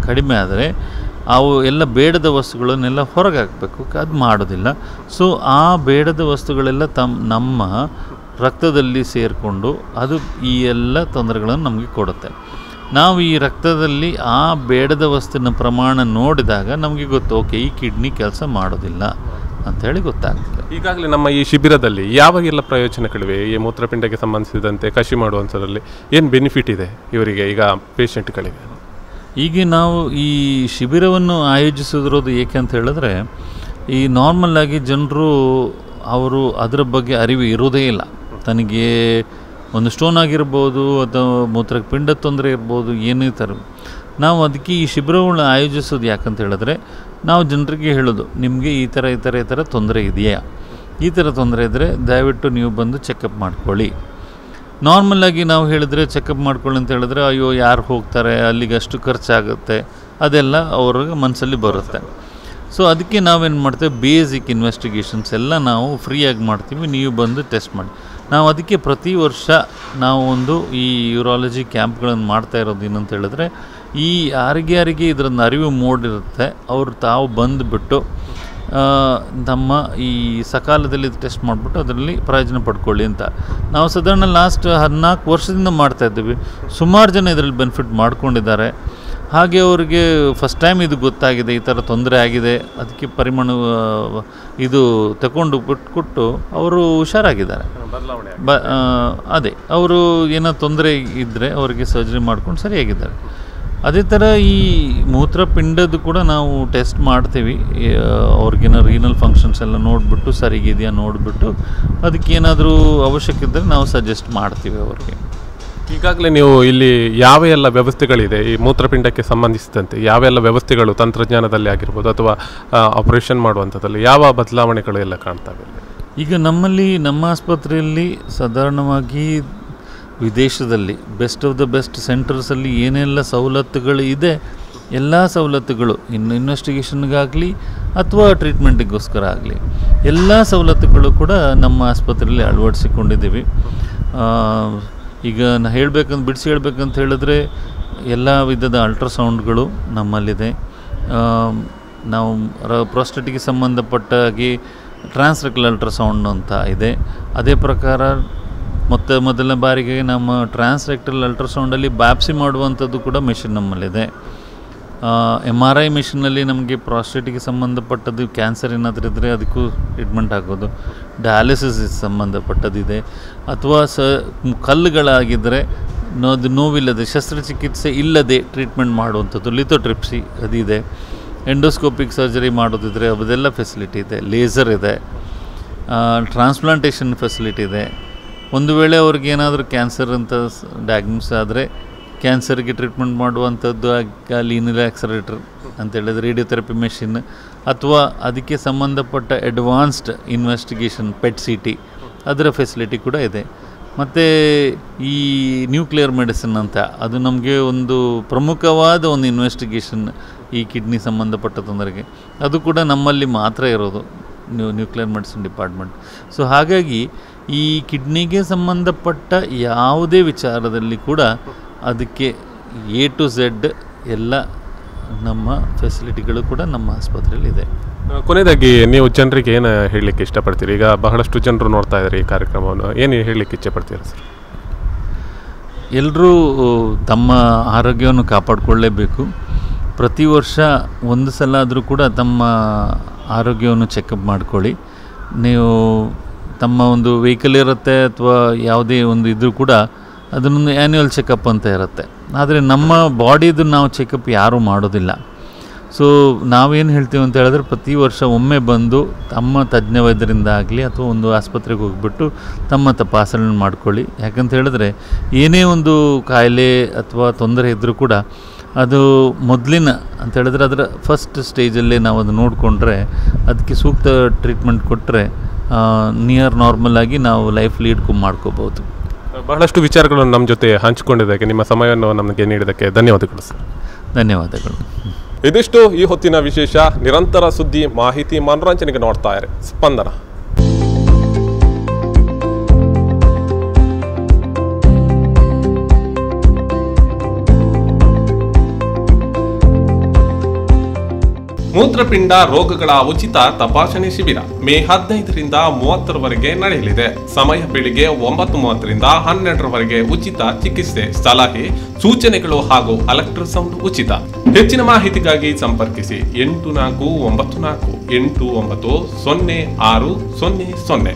ಕಡಿಮೆ ಆದರೆ ಅವು ಎಲ್ಲ ಬೇಡದ ವಸ್ತುಗಳನ್ನೆಲ್ಲ ಹೊರಗೆ ಹಾಕಬೇಕು, ಅದು ಮಾಡೋದಿಲ್ಲ. ಸೊ ಆ ಬೇಡದ ವಸ್ತುಗಳೆಲ್ಲ ನಮ್ಮ ರಕ್ತದಲ್ಲಿ ಸೇರಿಕೊಂಡು ಅದು ಈ ಎಲ್ಲ ತೊಂದರೆಗಳನ್ನು ನಮಗೆ ಕೊಡುತ್ತೆ. ನಾವು ಈ ರಕ್ತದಲ್ಲಿ ಆ ಬೇಡದ ವಸ್ತುವಿನ ಪ್ರಮಾಣ ನೋಡಿದಾಗ ನಮಗೆ ಗೊತ್ತು, ಓಕೆ ಈ ಕಿಡ್ನಿ ಕೆಲಸ ಮಾಡೋದಿಲ್ಲ ಅಂಥೇಳಿ ಗೊತ್ತಾಗುತ್ತೆ. ಈಗಾಗಲೇ ನಮ್ಮ ಈ ಶಿಬಿರದಲ್ಲಿ ಯಾವಾಗೆಲ್ಲ ಪ್ರಯೋಜನಗಳಿವೆ? ಈ ಮೂತ್ರಪಿಂಡಕ್ಕೆ ಸಂಬಂಧಿಸಿದಂತೆ ಕಸಿ ಮಾಡುವಂಥದ್ರಲ್ಲಿ ಏನು ಬೆನಿಫಿಟ್ ಇದೆ ಇವರಿಗೆ, ಈಗ ಪೇಷಂಟ್ಗಳಿಗೆ? ಈಗ ನಾವು ಈ ಶಿಬಿರವನ್ನು ಆಯೋಜಿಸೋದ್ರದ್ದು ಏಕೆ ಅಂತ ಹೇಳಿದ್ರೆ ಈ ನಾರ್ಮಲ್ ಆಗಿ ಜನರು ಅವರು ಅದರ ಬಗ್ಗೆ ಅರಿವು ಇರೋದೇ ಇಲ್ಲ. ತನಗೆ ಒಂದು ಸ್ಟೋನ್ ಆಗಿರ್ಬೋದು ಅಥವಾ ಮೂತ್ರಕ್ಕೆ ಪಿಂಡ ತೊಂದರೆ ಇರ್ಬೋದು ಏನೇ ಥರ ನಾವು ಅದಕ್ಕೆ ಈ ಶಿಬಿರಗಳನ್ನ ಆಯೋಜಿಸೋದು ಯಾಕಂತ ಹೇಳಿದ್ರೆ ನಾವು ಜನರಿಗೆ ಹೇಳೋದು ನಿಮಗೆ ಈ ಥರ ತೊಂದರೆ ಇದೆಯಾ, ಈ ಥರ ತೊಂದರೆ ಇದ್ದರೆ ದಯವಿಟ್ಟು ನೀವು ಬಂದು ಚೆಕಪ್ ಮಾಡ್ಕೊಳ್ಳಿ. ನಾರ್ಮಲ್ಲಾಗಿ ನಾವು ಹೇಳಿದರೆ ಚೆಕಪ್ ಮಾಡ್ಕೊಳ್ಳಿ ಅಂತ ಹೇಳಿದ್ರೆ ಅಯ್ಯೋ ಯಾರು ಹೋಗ್ತಾರೆ ಅಲ್ಲಿಗೆ ಅಷ್ಟು ಖರ್ಚಾಗುತ್ತೆ ಅದೆಲ್ಲ ಅವ್ರಿಗೆ ಮನಸ್ಸಲ್ಲಿ ಬರುತ್ತೆ. ಸೊ ಅದಕ್ಕೆ ನಾವೇನು ಮಾಡ್ತೇವೆ, ಬೇಸಿಕ್ ಇನ್ವೆಸ್ಟಿಗೇಷನ್ಸ್ ಎಲ್ಲ ನಾವು ಫ್ರೀಯಾಗಿ ಮಾಡ್ತೀವಿ, ನೀವು ಬಂದು ಟೆಸ್ಟ್ ಮಾಡಿ. ನಾವು ಅದಕ್ಕೆ ಪ್ರತಿ ವರ್ಷ ನಾವು ಒಂದು ಈ ಯೂರಾಲಜಿ ಕ್ಯಾಂಪ್ಗಳನ್ನು ಮಾಡ್ತಾ ಇರೋದು ಏನಂತ ಹೇಳಿದ್ರೆ ಈ ಯಾರಿಗೆ ಇದರನ್ನು ಅರಿವು ಮೂಡಿರುತ್ತೆ ಅವರು ತಾವು ಬಂದುಬಿಟ್ಟು ನಮ್ಮ ಈ ಸಕಾಲದಲ್ಲಿ ಟೆಸ್ಟ್ ಮಾಡಿಬಿಟ್ಟು ಅದರಲ್ಲಿ ಪ್ರಯೋಜನ ಪಡ್ಕೊಳ್ಳಿ ಅಂತ. ನಾವು ಸಾಧಾರಣ ಲಾಸ್ಟ್ 14 ವರ್ಷದಿಂದ ಮಾಡ್ತಾಯಿದ್ದೀವಿ. ಸುಮಾರು ಜನ ಇದರಲ್ಲಿ ಬೆನಿಫಿಟ್ ಮಾಡ್ಕೊಂಡಿದ್ದಾರೆ. ಹಾಗೆ ಅವರಿಗೆ ಫಸ್ಟ್ ಟೈಮ್ ಇದು ಗೊತ್ತಾಗಿದೆ, ಈ ಥರ ತೊಂದರೆ ಆಗಿದೆ, ಅದಕ್ಕೆ ಪರಿಮಾಣ ಇದು ತಗೊಂಡು ಬಿಟ್ಕೊಟ್ಟು ಅವರು ಹುಷಾರಾಗಿದ್ದಾರೆ. ಅದೇ ಅವರು ಏನೋ ತೊಂದರೆ ಇದ್ದರೆ ಅವರಿಗೆ ಸರ್ಜರಿ ಮಾಡ್ಕೊಂಡು ಸರಿಯಾಗಿದ್ದಾರೆ. ಅದೇ ಥರ ಈ ಮೂತ್ರಪಿಂಡದ್ದು ಕೂಡ ನಾವು ಟೆಸ್ಟ್ ಮಾಡ್ತೀವಿ. ಅವ್ರಿಗೇನೋ ರೀನಲ್ ಫಂಕ್ಷನ್ಸ್ ಎಲ್ಲ ನೋಡಿಬಿಟ್ಟು ಸರಿಗಿದೆಯಾ ನೋಡಿಬಿಟ್ಟು ಅದಕ್ಕೇನಾದರೂ ಅವಶ್ಯಕ ಇದ್ದರೆ ನಾವು ಸಜೆಸ್ಟ್ ಮಾಡ್ತೀವಿ ಅವ್ರಿಗೆ. ಈಗಾಗಲೇ ನೀವು ಇಲ್ಲಿ ಯಾವ ಎಲ್ಲ ವ್ಯವಸ್ಥೆಗಳಿದೆ ಈ ಮೂತ್ರಪಿಂಡಕ್ಕೆ ಸಂಬಂಧಿಸಿದಂತೆ, ಯಾವೆಲ್ಲ ವ್ಯವಸ್ಥೆಗಳು ತಂತ್ರಜ್ಞಾನದಲ್ಲಿ ಆಗಿರ್ಬೋದು ಅಥವಾ ಆಪರೇಷನ್ ಮಾಡುವಂಥದ್ದಲ್ಲಿ ಯಾವ ಬದಲಾವಣೆಗಳು ಎಲ್ಲ ಕಾಣ್ತವೆ? ಈಗ ನಮ್ಮಲ್ಲಿ ನಮ್ಮ ಆಸ್ಪತ್ರೆಯಲ್ಲಿ ಸಾಧಾರಣವಾಗಿ ವಿದೇಶದಲ್ಲಿ ಬೆಸ್ಟ್ ಆಫ್ ದ ಬೆಸ್ಟ್ ಸೆಂಟರ್ಸಲ್ಲಿ ಏನೆಲ್ಲ ಸವಲತ್ತುಗಳು ಇದೆ ಎಲ್ಲ ಸವಲತ್ತುಗಳು ಇನ್ವೆಸ್ಟಿಗೇಷನ್ಗಾಗಲಿ ಅಥವಾ ಟ್ರೀಟ್ಮೆಂಟಿಗೋಸ್ಕರ ಆಗಲಿ ಎಲ್ಲ ಸವಲತ್ತುಗಳು ಕೂಡ ನಮ್ಮ ಆಸ್ಪತ್ರೆಯಲ್ಲಿ ಅಳವಡಿಸಿಕೊಂಡಿದ್ದೀವಿ. ಈಗ ಬಿಡಿಸಿ ಹೇಳ್ಬೇಕಂತ ಹೇಳಿದ್ರೆ ಎಲ್ಲ ವಿಧದ ಅಲ್ಟ್ರಾಸೌಂಡ್ಗಳು ನಮ್ಮಲ್ಲಿದೆ. ನಾವು ಪ್ರಾಸ್ಟೇಟಿಗೆ ಸಂಬಂಧಪಟ್ಟಾಗಿ ಟ್ರಾನ್ಸ್ರೆಕ್ಟಲ್ ಅಲ್ಟ್ರಾಸೌಂಡ್ ಅಂತ ಇದೆ. ಅದೇ ಪ್ರಕಾರ ಮೊದಲ ಬಾರಿಗೆ ನಮ್ಮ ಟ್ರಾನ್ಸ್ರೆಕ್ಟಲ್ ಅಲ್ಟ್ರಾಸೌಂಡಲ್ಲಿ ಬ್ಯಾಪ್ಸಿ ಮಾಡುವಂಥದ್ದು ಕೂಡ ಮೆಷಿನ್ ನಮ್ಮಲ್ಲಿದೆ. MRI ಮೆಷಿನಲ್ಲಿ ನಮಗೆ ಪ್ರಾಸ್ಟೇಟಿಗೆ ಸಂಬಂಧಪಟ್ಟದ್ದು ಕ್ಯಾನ್ಸರ್ ಏನಾದರೂ ಇದ್ದರೆ ಅದಕ್ಕೂ ಟ್ರೀಟ್ಮೆಂಟ್ ಆಗೋದು, ಡಯಾಲಿಸಿಸ್ ಸಂಬಂಧಪಟ್ಟದಿದೆ, ಅಥವಾ ಕಲ್ಲುಗಳಾಗಿದ್ದರೆ ಅದು ನೋವಿಲ್ಲದೆ ಶಸ್ತ್ರಚಿಕಿತ್ಸೆ ಇಲ್ಲದೆ ಟ್ರೀಟ್ಮೆಂಟ್ ಮಾಡುವಂಥದ್ದು ಲಿಥೋಟ್ರಿಪ್ಸಿ ಅದಿದೆ, ಎಂಡೋಸ್ಕೋಪಿಕ್ ಸರ್ಜರಿ ಮಾಡೋದಿದ್ರೆ ಅದೆಲ್ಲ ಫೆಸಿಲಿಟಿ ಇದೆ, ಲೇಸರ್ ಇದೆ, ಟ್ರಾನ್ಸ್ಪ್ಲಾಂಟೇಷನ್ ಫೆಸಿಲಿಟಿ ಇದೆ. ಒಂದು ವೇಳೆ ಅವ್ರಿಗೆ ಏನಾದರೂ ಕ್ಯಾನ್ಸರ್ ಅಂತ ಡಯಾಗ್ನೋಸ್ ಆದರೆ ಕ್ಯಾನ್ಸರ್ಗೆ ಟ್ರೀಟ್ಮೆಂಟ್ ಮಾಡುವಂಥದ್ದು ಲೀನಿಯರ್ ಆಕ್ಸರೇಟರ್ ಅಂತೇಳಿದ್ರೆ ರೇಡಿಯೋಥೆರಪಿ ಮೆಷಿನ್, ಅಥವಾ ಅದಕ್ಕೆ ಸಂಬಂಧಪಟ್ಟ ಅಡ್ವಾನ್ಸ್ಡ್ ಇನ್ವೆಸ್ಟಿಗೇಷನ್ PET CT ಅದರ ಫೆಸಿಲಿಟಿ ಕೂಡ ಇದೆ. ಮತ್ತು ಈ ನ್ಯೂಕ್ಲಿಯರ್ ಮೆಡಿಸಿನ್ ಅಂತ ಅದು ನಮಗೆ ಒಂದು ಪ್ರಮುಖವಾದ ಒಂದು ಇನ್ವೆಸ್ಟಿಗೇಷನ್ ಈ ಕಿಡ್ನಿ ಸಂಬಂಧಪಟ್ಟ ತೊಂದರೆಗೆ, ಅದು ಕೂಡ ನಮ್ಮಲ್ಲಿ ಮಾತ್ರ ಇರೋದು ನ್ಯೂಕ್ಲಿಯರ್ ಮೆಡಿಸಿನ್ ಡಿಪಾರ್ಟ್ಮೆಂಟ್. ಸೊ ಹಾಗಾಗಿ ಈ ಕಿಡ್ನಿಗೆ ಸಂಬಂಧಪಟ್ಟ ಯಾವುದೇ ವಿಚಾರದಲ್ಲಿ ಕೂಡ ಅದಕ್ಕೆ A to Z ಎಲ್ಲ ನಮ್ಮ ಫೆಸಿಲಿಟಿಗಳು ಕೂಡ ನಮ್ಮ ಆಸ್ಪತ್ರೆಯಲ್ಲಿದೆ. ಕೊನೆಯದಾಗಿ ನೀವು ಜನರಿಗೆ ಏನು ಹೇಳಲಿಕ್ಕೆ ಇಷ್ಟಪಡ್ತೀರಿ? ಈಗ ಬಹಳಷ್ಟು ಜನರು ನೋಡ್ತಾ ಇದ್ದಾರೆ ಈ ಕಾರ್ಯಕ್ರಮವನ್ನು, ಏನು ಹೇಳಲಿಕ್ಕೆ ಇಷ್ಟಪಡ್ತೀರಾ ಸರ್? ಎಲ್ಲರೂ ತಮ್ಮ ಆರೋಗ್ಯವನ್ನು ಕಾಪಾಡಿಕೊಳ್ಳೇಬೇಕು. ಪ್ರತಿ ವರ್ಷ ಒಂದು ಸಲ ಆದರೂ ಕೂಡ ತಮ್ಮ ಆರೋಗ್ಯವನ್ನು ಚೆಕಪ್ ಮಾಡಿಕೊಳ್ಳಿ. ನೀವು ತಮ್ಮ ಒಂದು ವೆಹಿಕಲ್ ಇರುತ್ತೆ ಅಥವಾ ಯಾವುದೇ ಒಂದು ಇದ್ರೂ ಕೂಡ ಅದನ್ನೊಂದು ಆ್ಯನ್ಯುವಲ್ ಚೆಕಪ್ ಅಂತ ಇರುತ್ತೆ. ಆದರೆ ನಮ್ಮ ಬಾಡಿದು ನಾವು ಚೆಕಪ್ ಯಾರೂ ಮಾಡೋದಿಲ್ಲ. ಸೊ ನಾವೇನು ಹೇಳ್ತೀವಿ ಅಂತ ಹೇಳಿದ್ರೆ ಪ್ರತಿ ವರ್ಷ ಒಮ್ಮೆ ಬಂದು ತಮ್ಮ ತಜ್ಞ ವೈದ್ಯರಿಂದ ಆಗಲಿ ಅಥವಾ ಒಂದು ಆಸ್ಪತ್ರೆಗೆ ಹೋಗಿಬಿಟ್ಟು ತಮ್ಮ ತಪಾಸಣೆ ಮಾಡ್ಕೊಳ್ಳಿ. ಯಾಕಂತ ಹೇಳಿದ್ರೆ ಏನೇ ಒಂದು ಕಾಯಿಲೆ ಅಥವಾ ತೊಂದರೆ ಇದ್ದರೂ ಕೂಡ ಅದು ಮೊದಲಿನ ಅಂತ ಹೇಳಿದ್ರೆ ಅದರ ಫಸ್ಟ್ ಸ್ಟೇಜಲ್ಲೇ ನಾವು ಅದು ನೋಡಿಕೊಂಡ್ರೆ ಅದಕ್ಕೆ ಸೂಕ್ತ ಟ್ರೀಟ್ಮೆಂಟ್ ಕೊಟ್ಟರೆ ನಿಯರ್ ನಾರ್ಮಲ್ ಆಗಿ ನಾವು ಲೈಫ್ ಲೀಡ್ ಮಾಡ್ಕೋಬೋದು. ಬಹಳಷ್ಟು ವಿಚಾರಗಳನ್ನು ನಮ್ಮ ಜೊತೆ ಹಂಚಿಕೊಂಡಿದ್ದಕ್ಕೆ, ನಿಮ್ಮ ಸಮಯವನ್ನು ನಮಗೆ ನೀಡಿದ್ದಕ್ಕೆ ಧನ್ಯವಾದಗಳು ಸರ್. ಧನ್ಯವಾದಗಳು. ಇದಿಷ್ಟು ಈ ಹೊತ್ತಿನ ವಿಶೇಷ. ನಿರಂತರ ಸುದ್ದಿ, ಮಾಹಿತಿ, ಮನೋರಂಜನೆಗೆ ನೋಡ್ತಾ ಇರಿ ಸ್ಪಂದನ. ಮೂತ್ರಪಿಂಡ ರೋಗಗಳ ಉಚಿತ ತಪಾಸಣೆ ಶಿಬಿರ May 15 to 30 ನಡೆಯಲಿದೆ. ಸಮಯ ಬೆಳಿಗ್ಗೆ 9:30 to 12:30 ಉಚಿತ ಚಿಕಿತ್ಸೆ, ಸಲಹೆ, ಸೂಚನೆಗಳು ಹಾಗೂ ಅಲ್ಟ್ರಾಸೌಂಡ್ ಉಚಿತ. ಹೆಚ್ಚಿನ ಮಾಹಿತಿಗಾಗಿ ಸಂಪರ್ಕಿಸಿ 849489 060.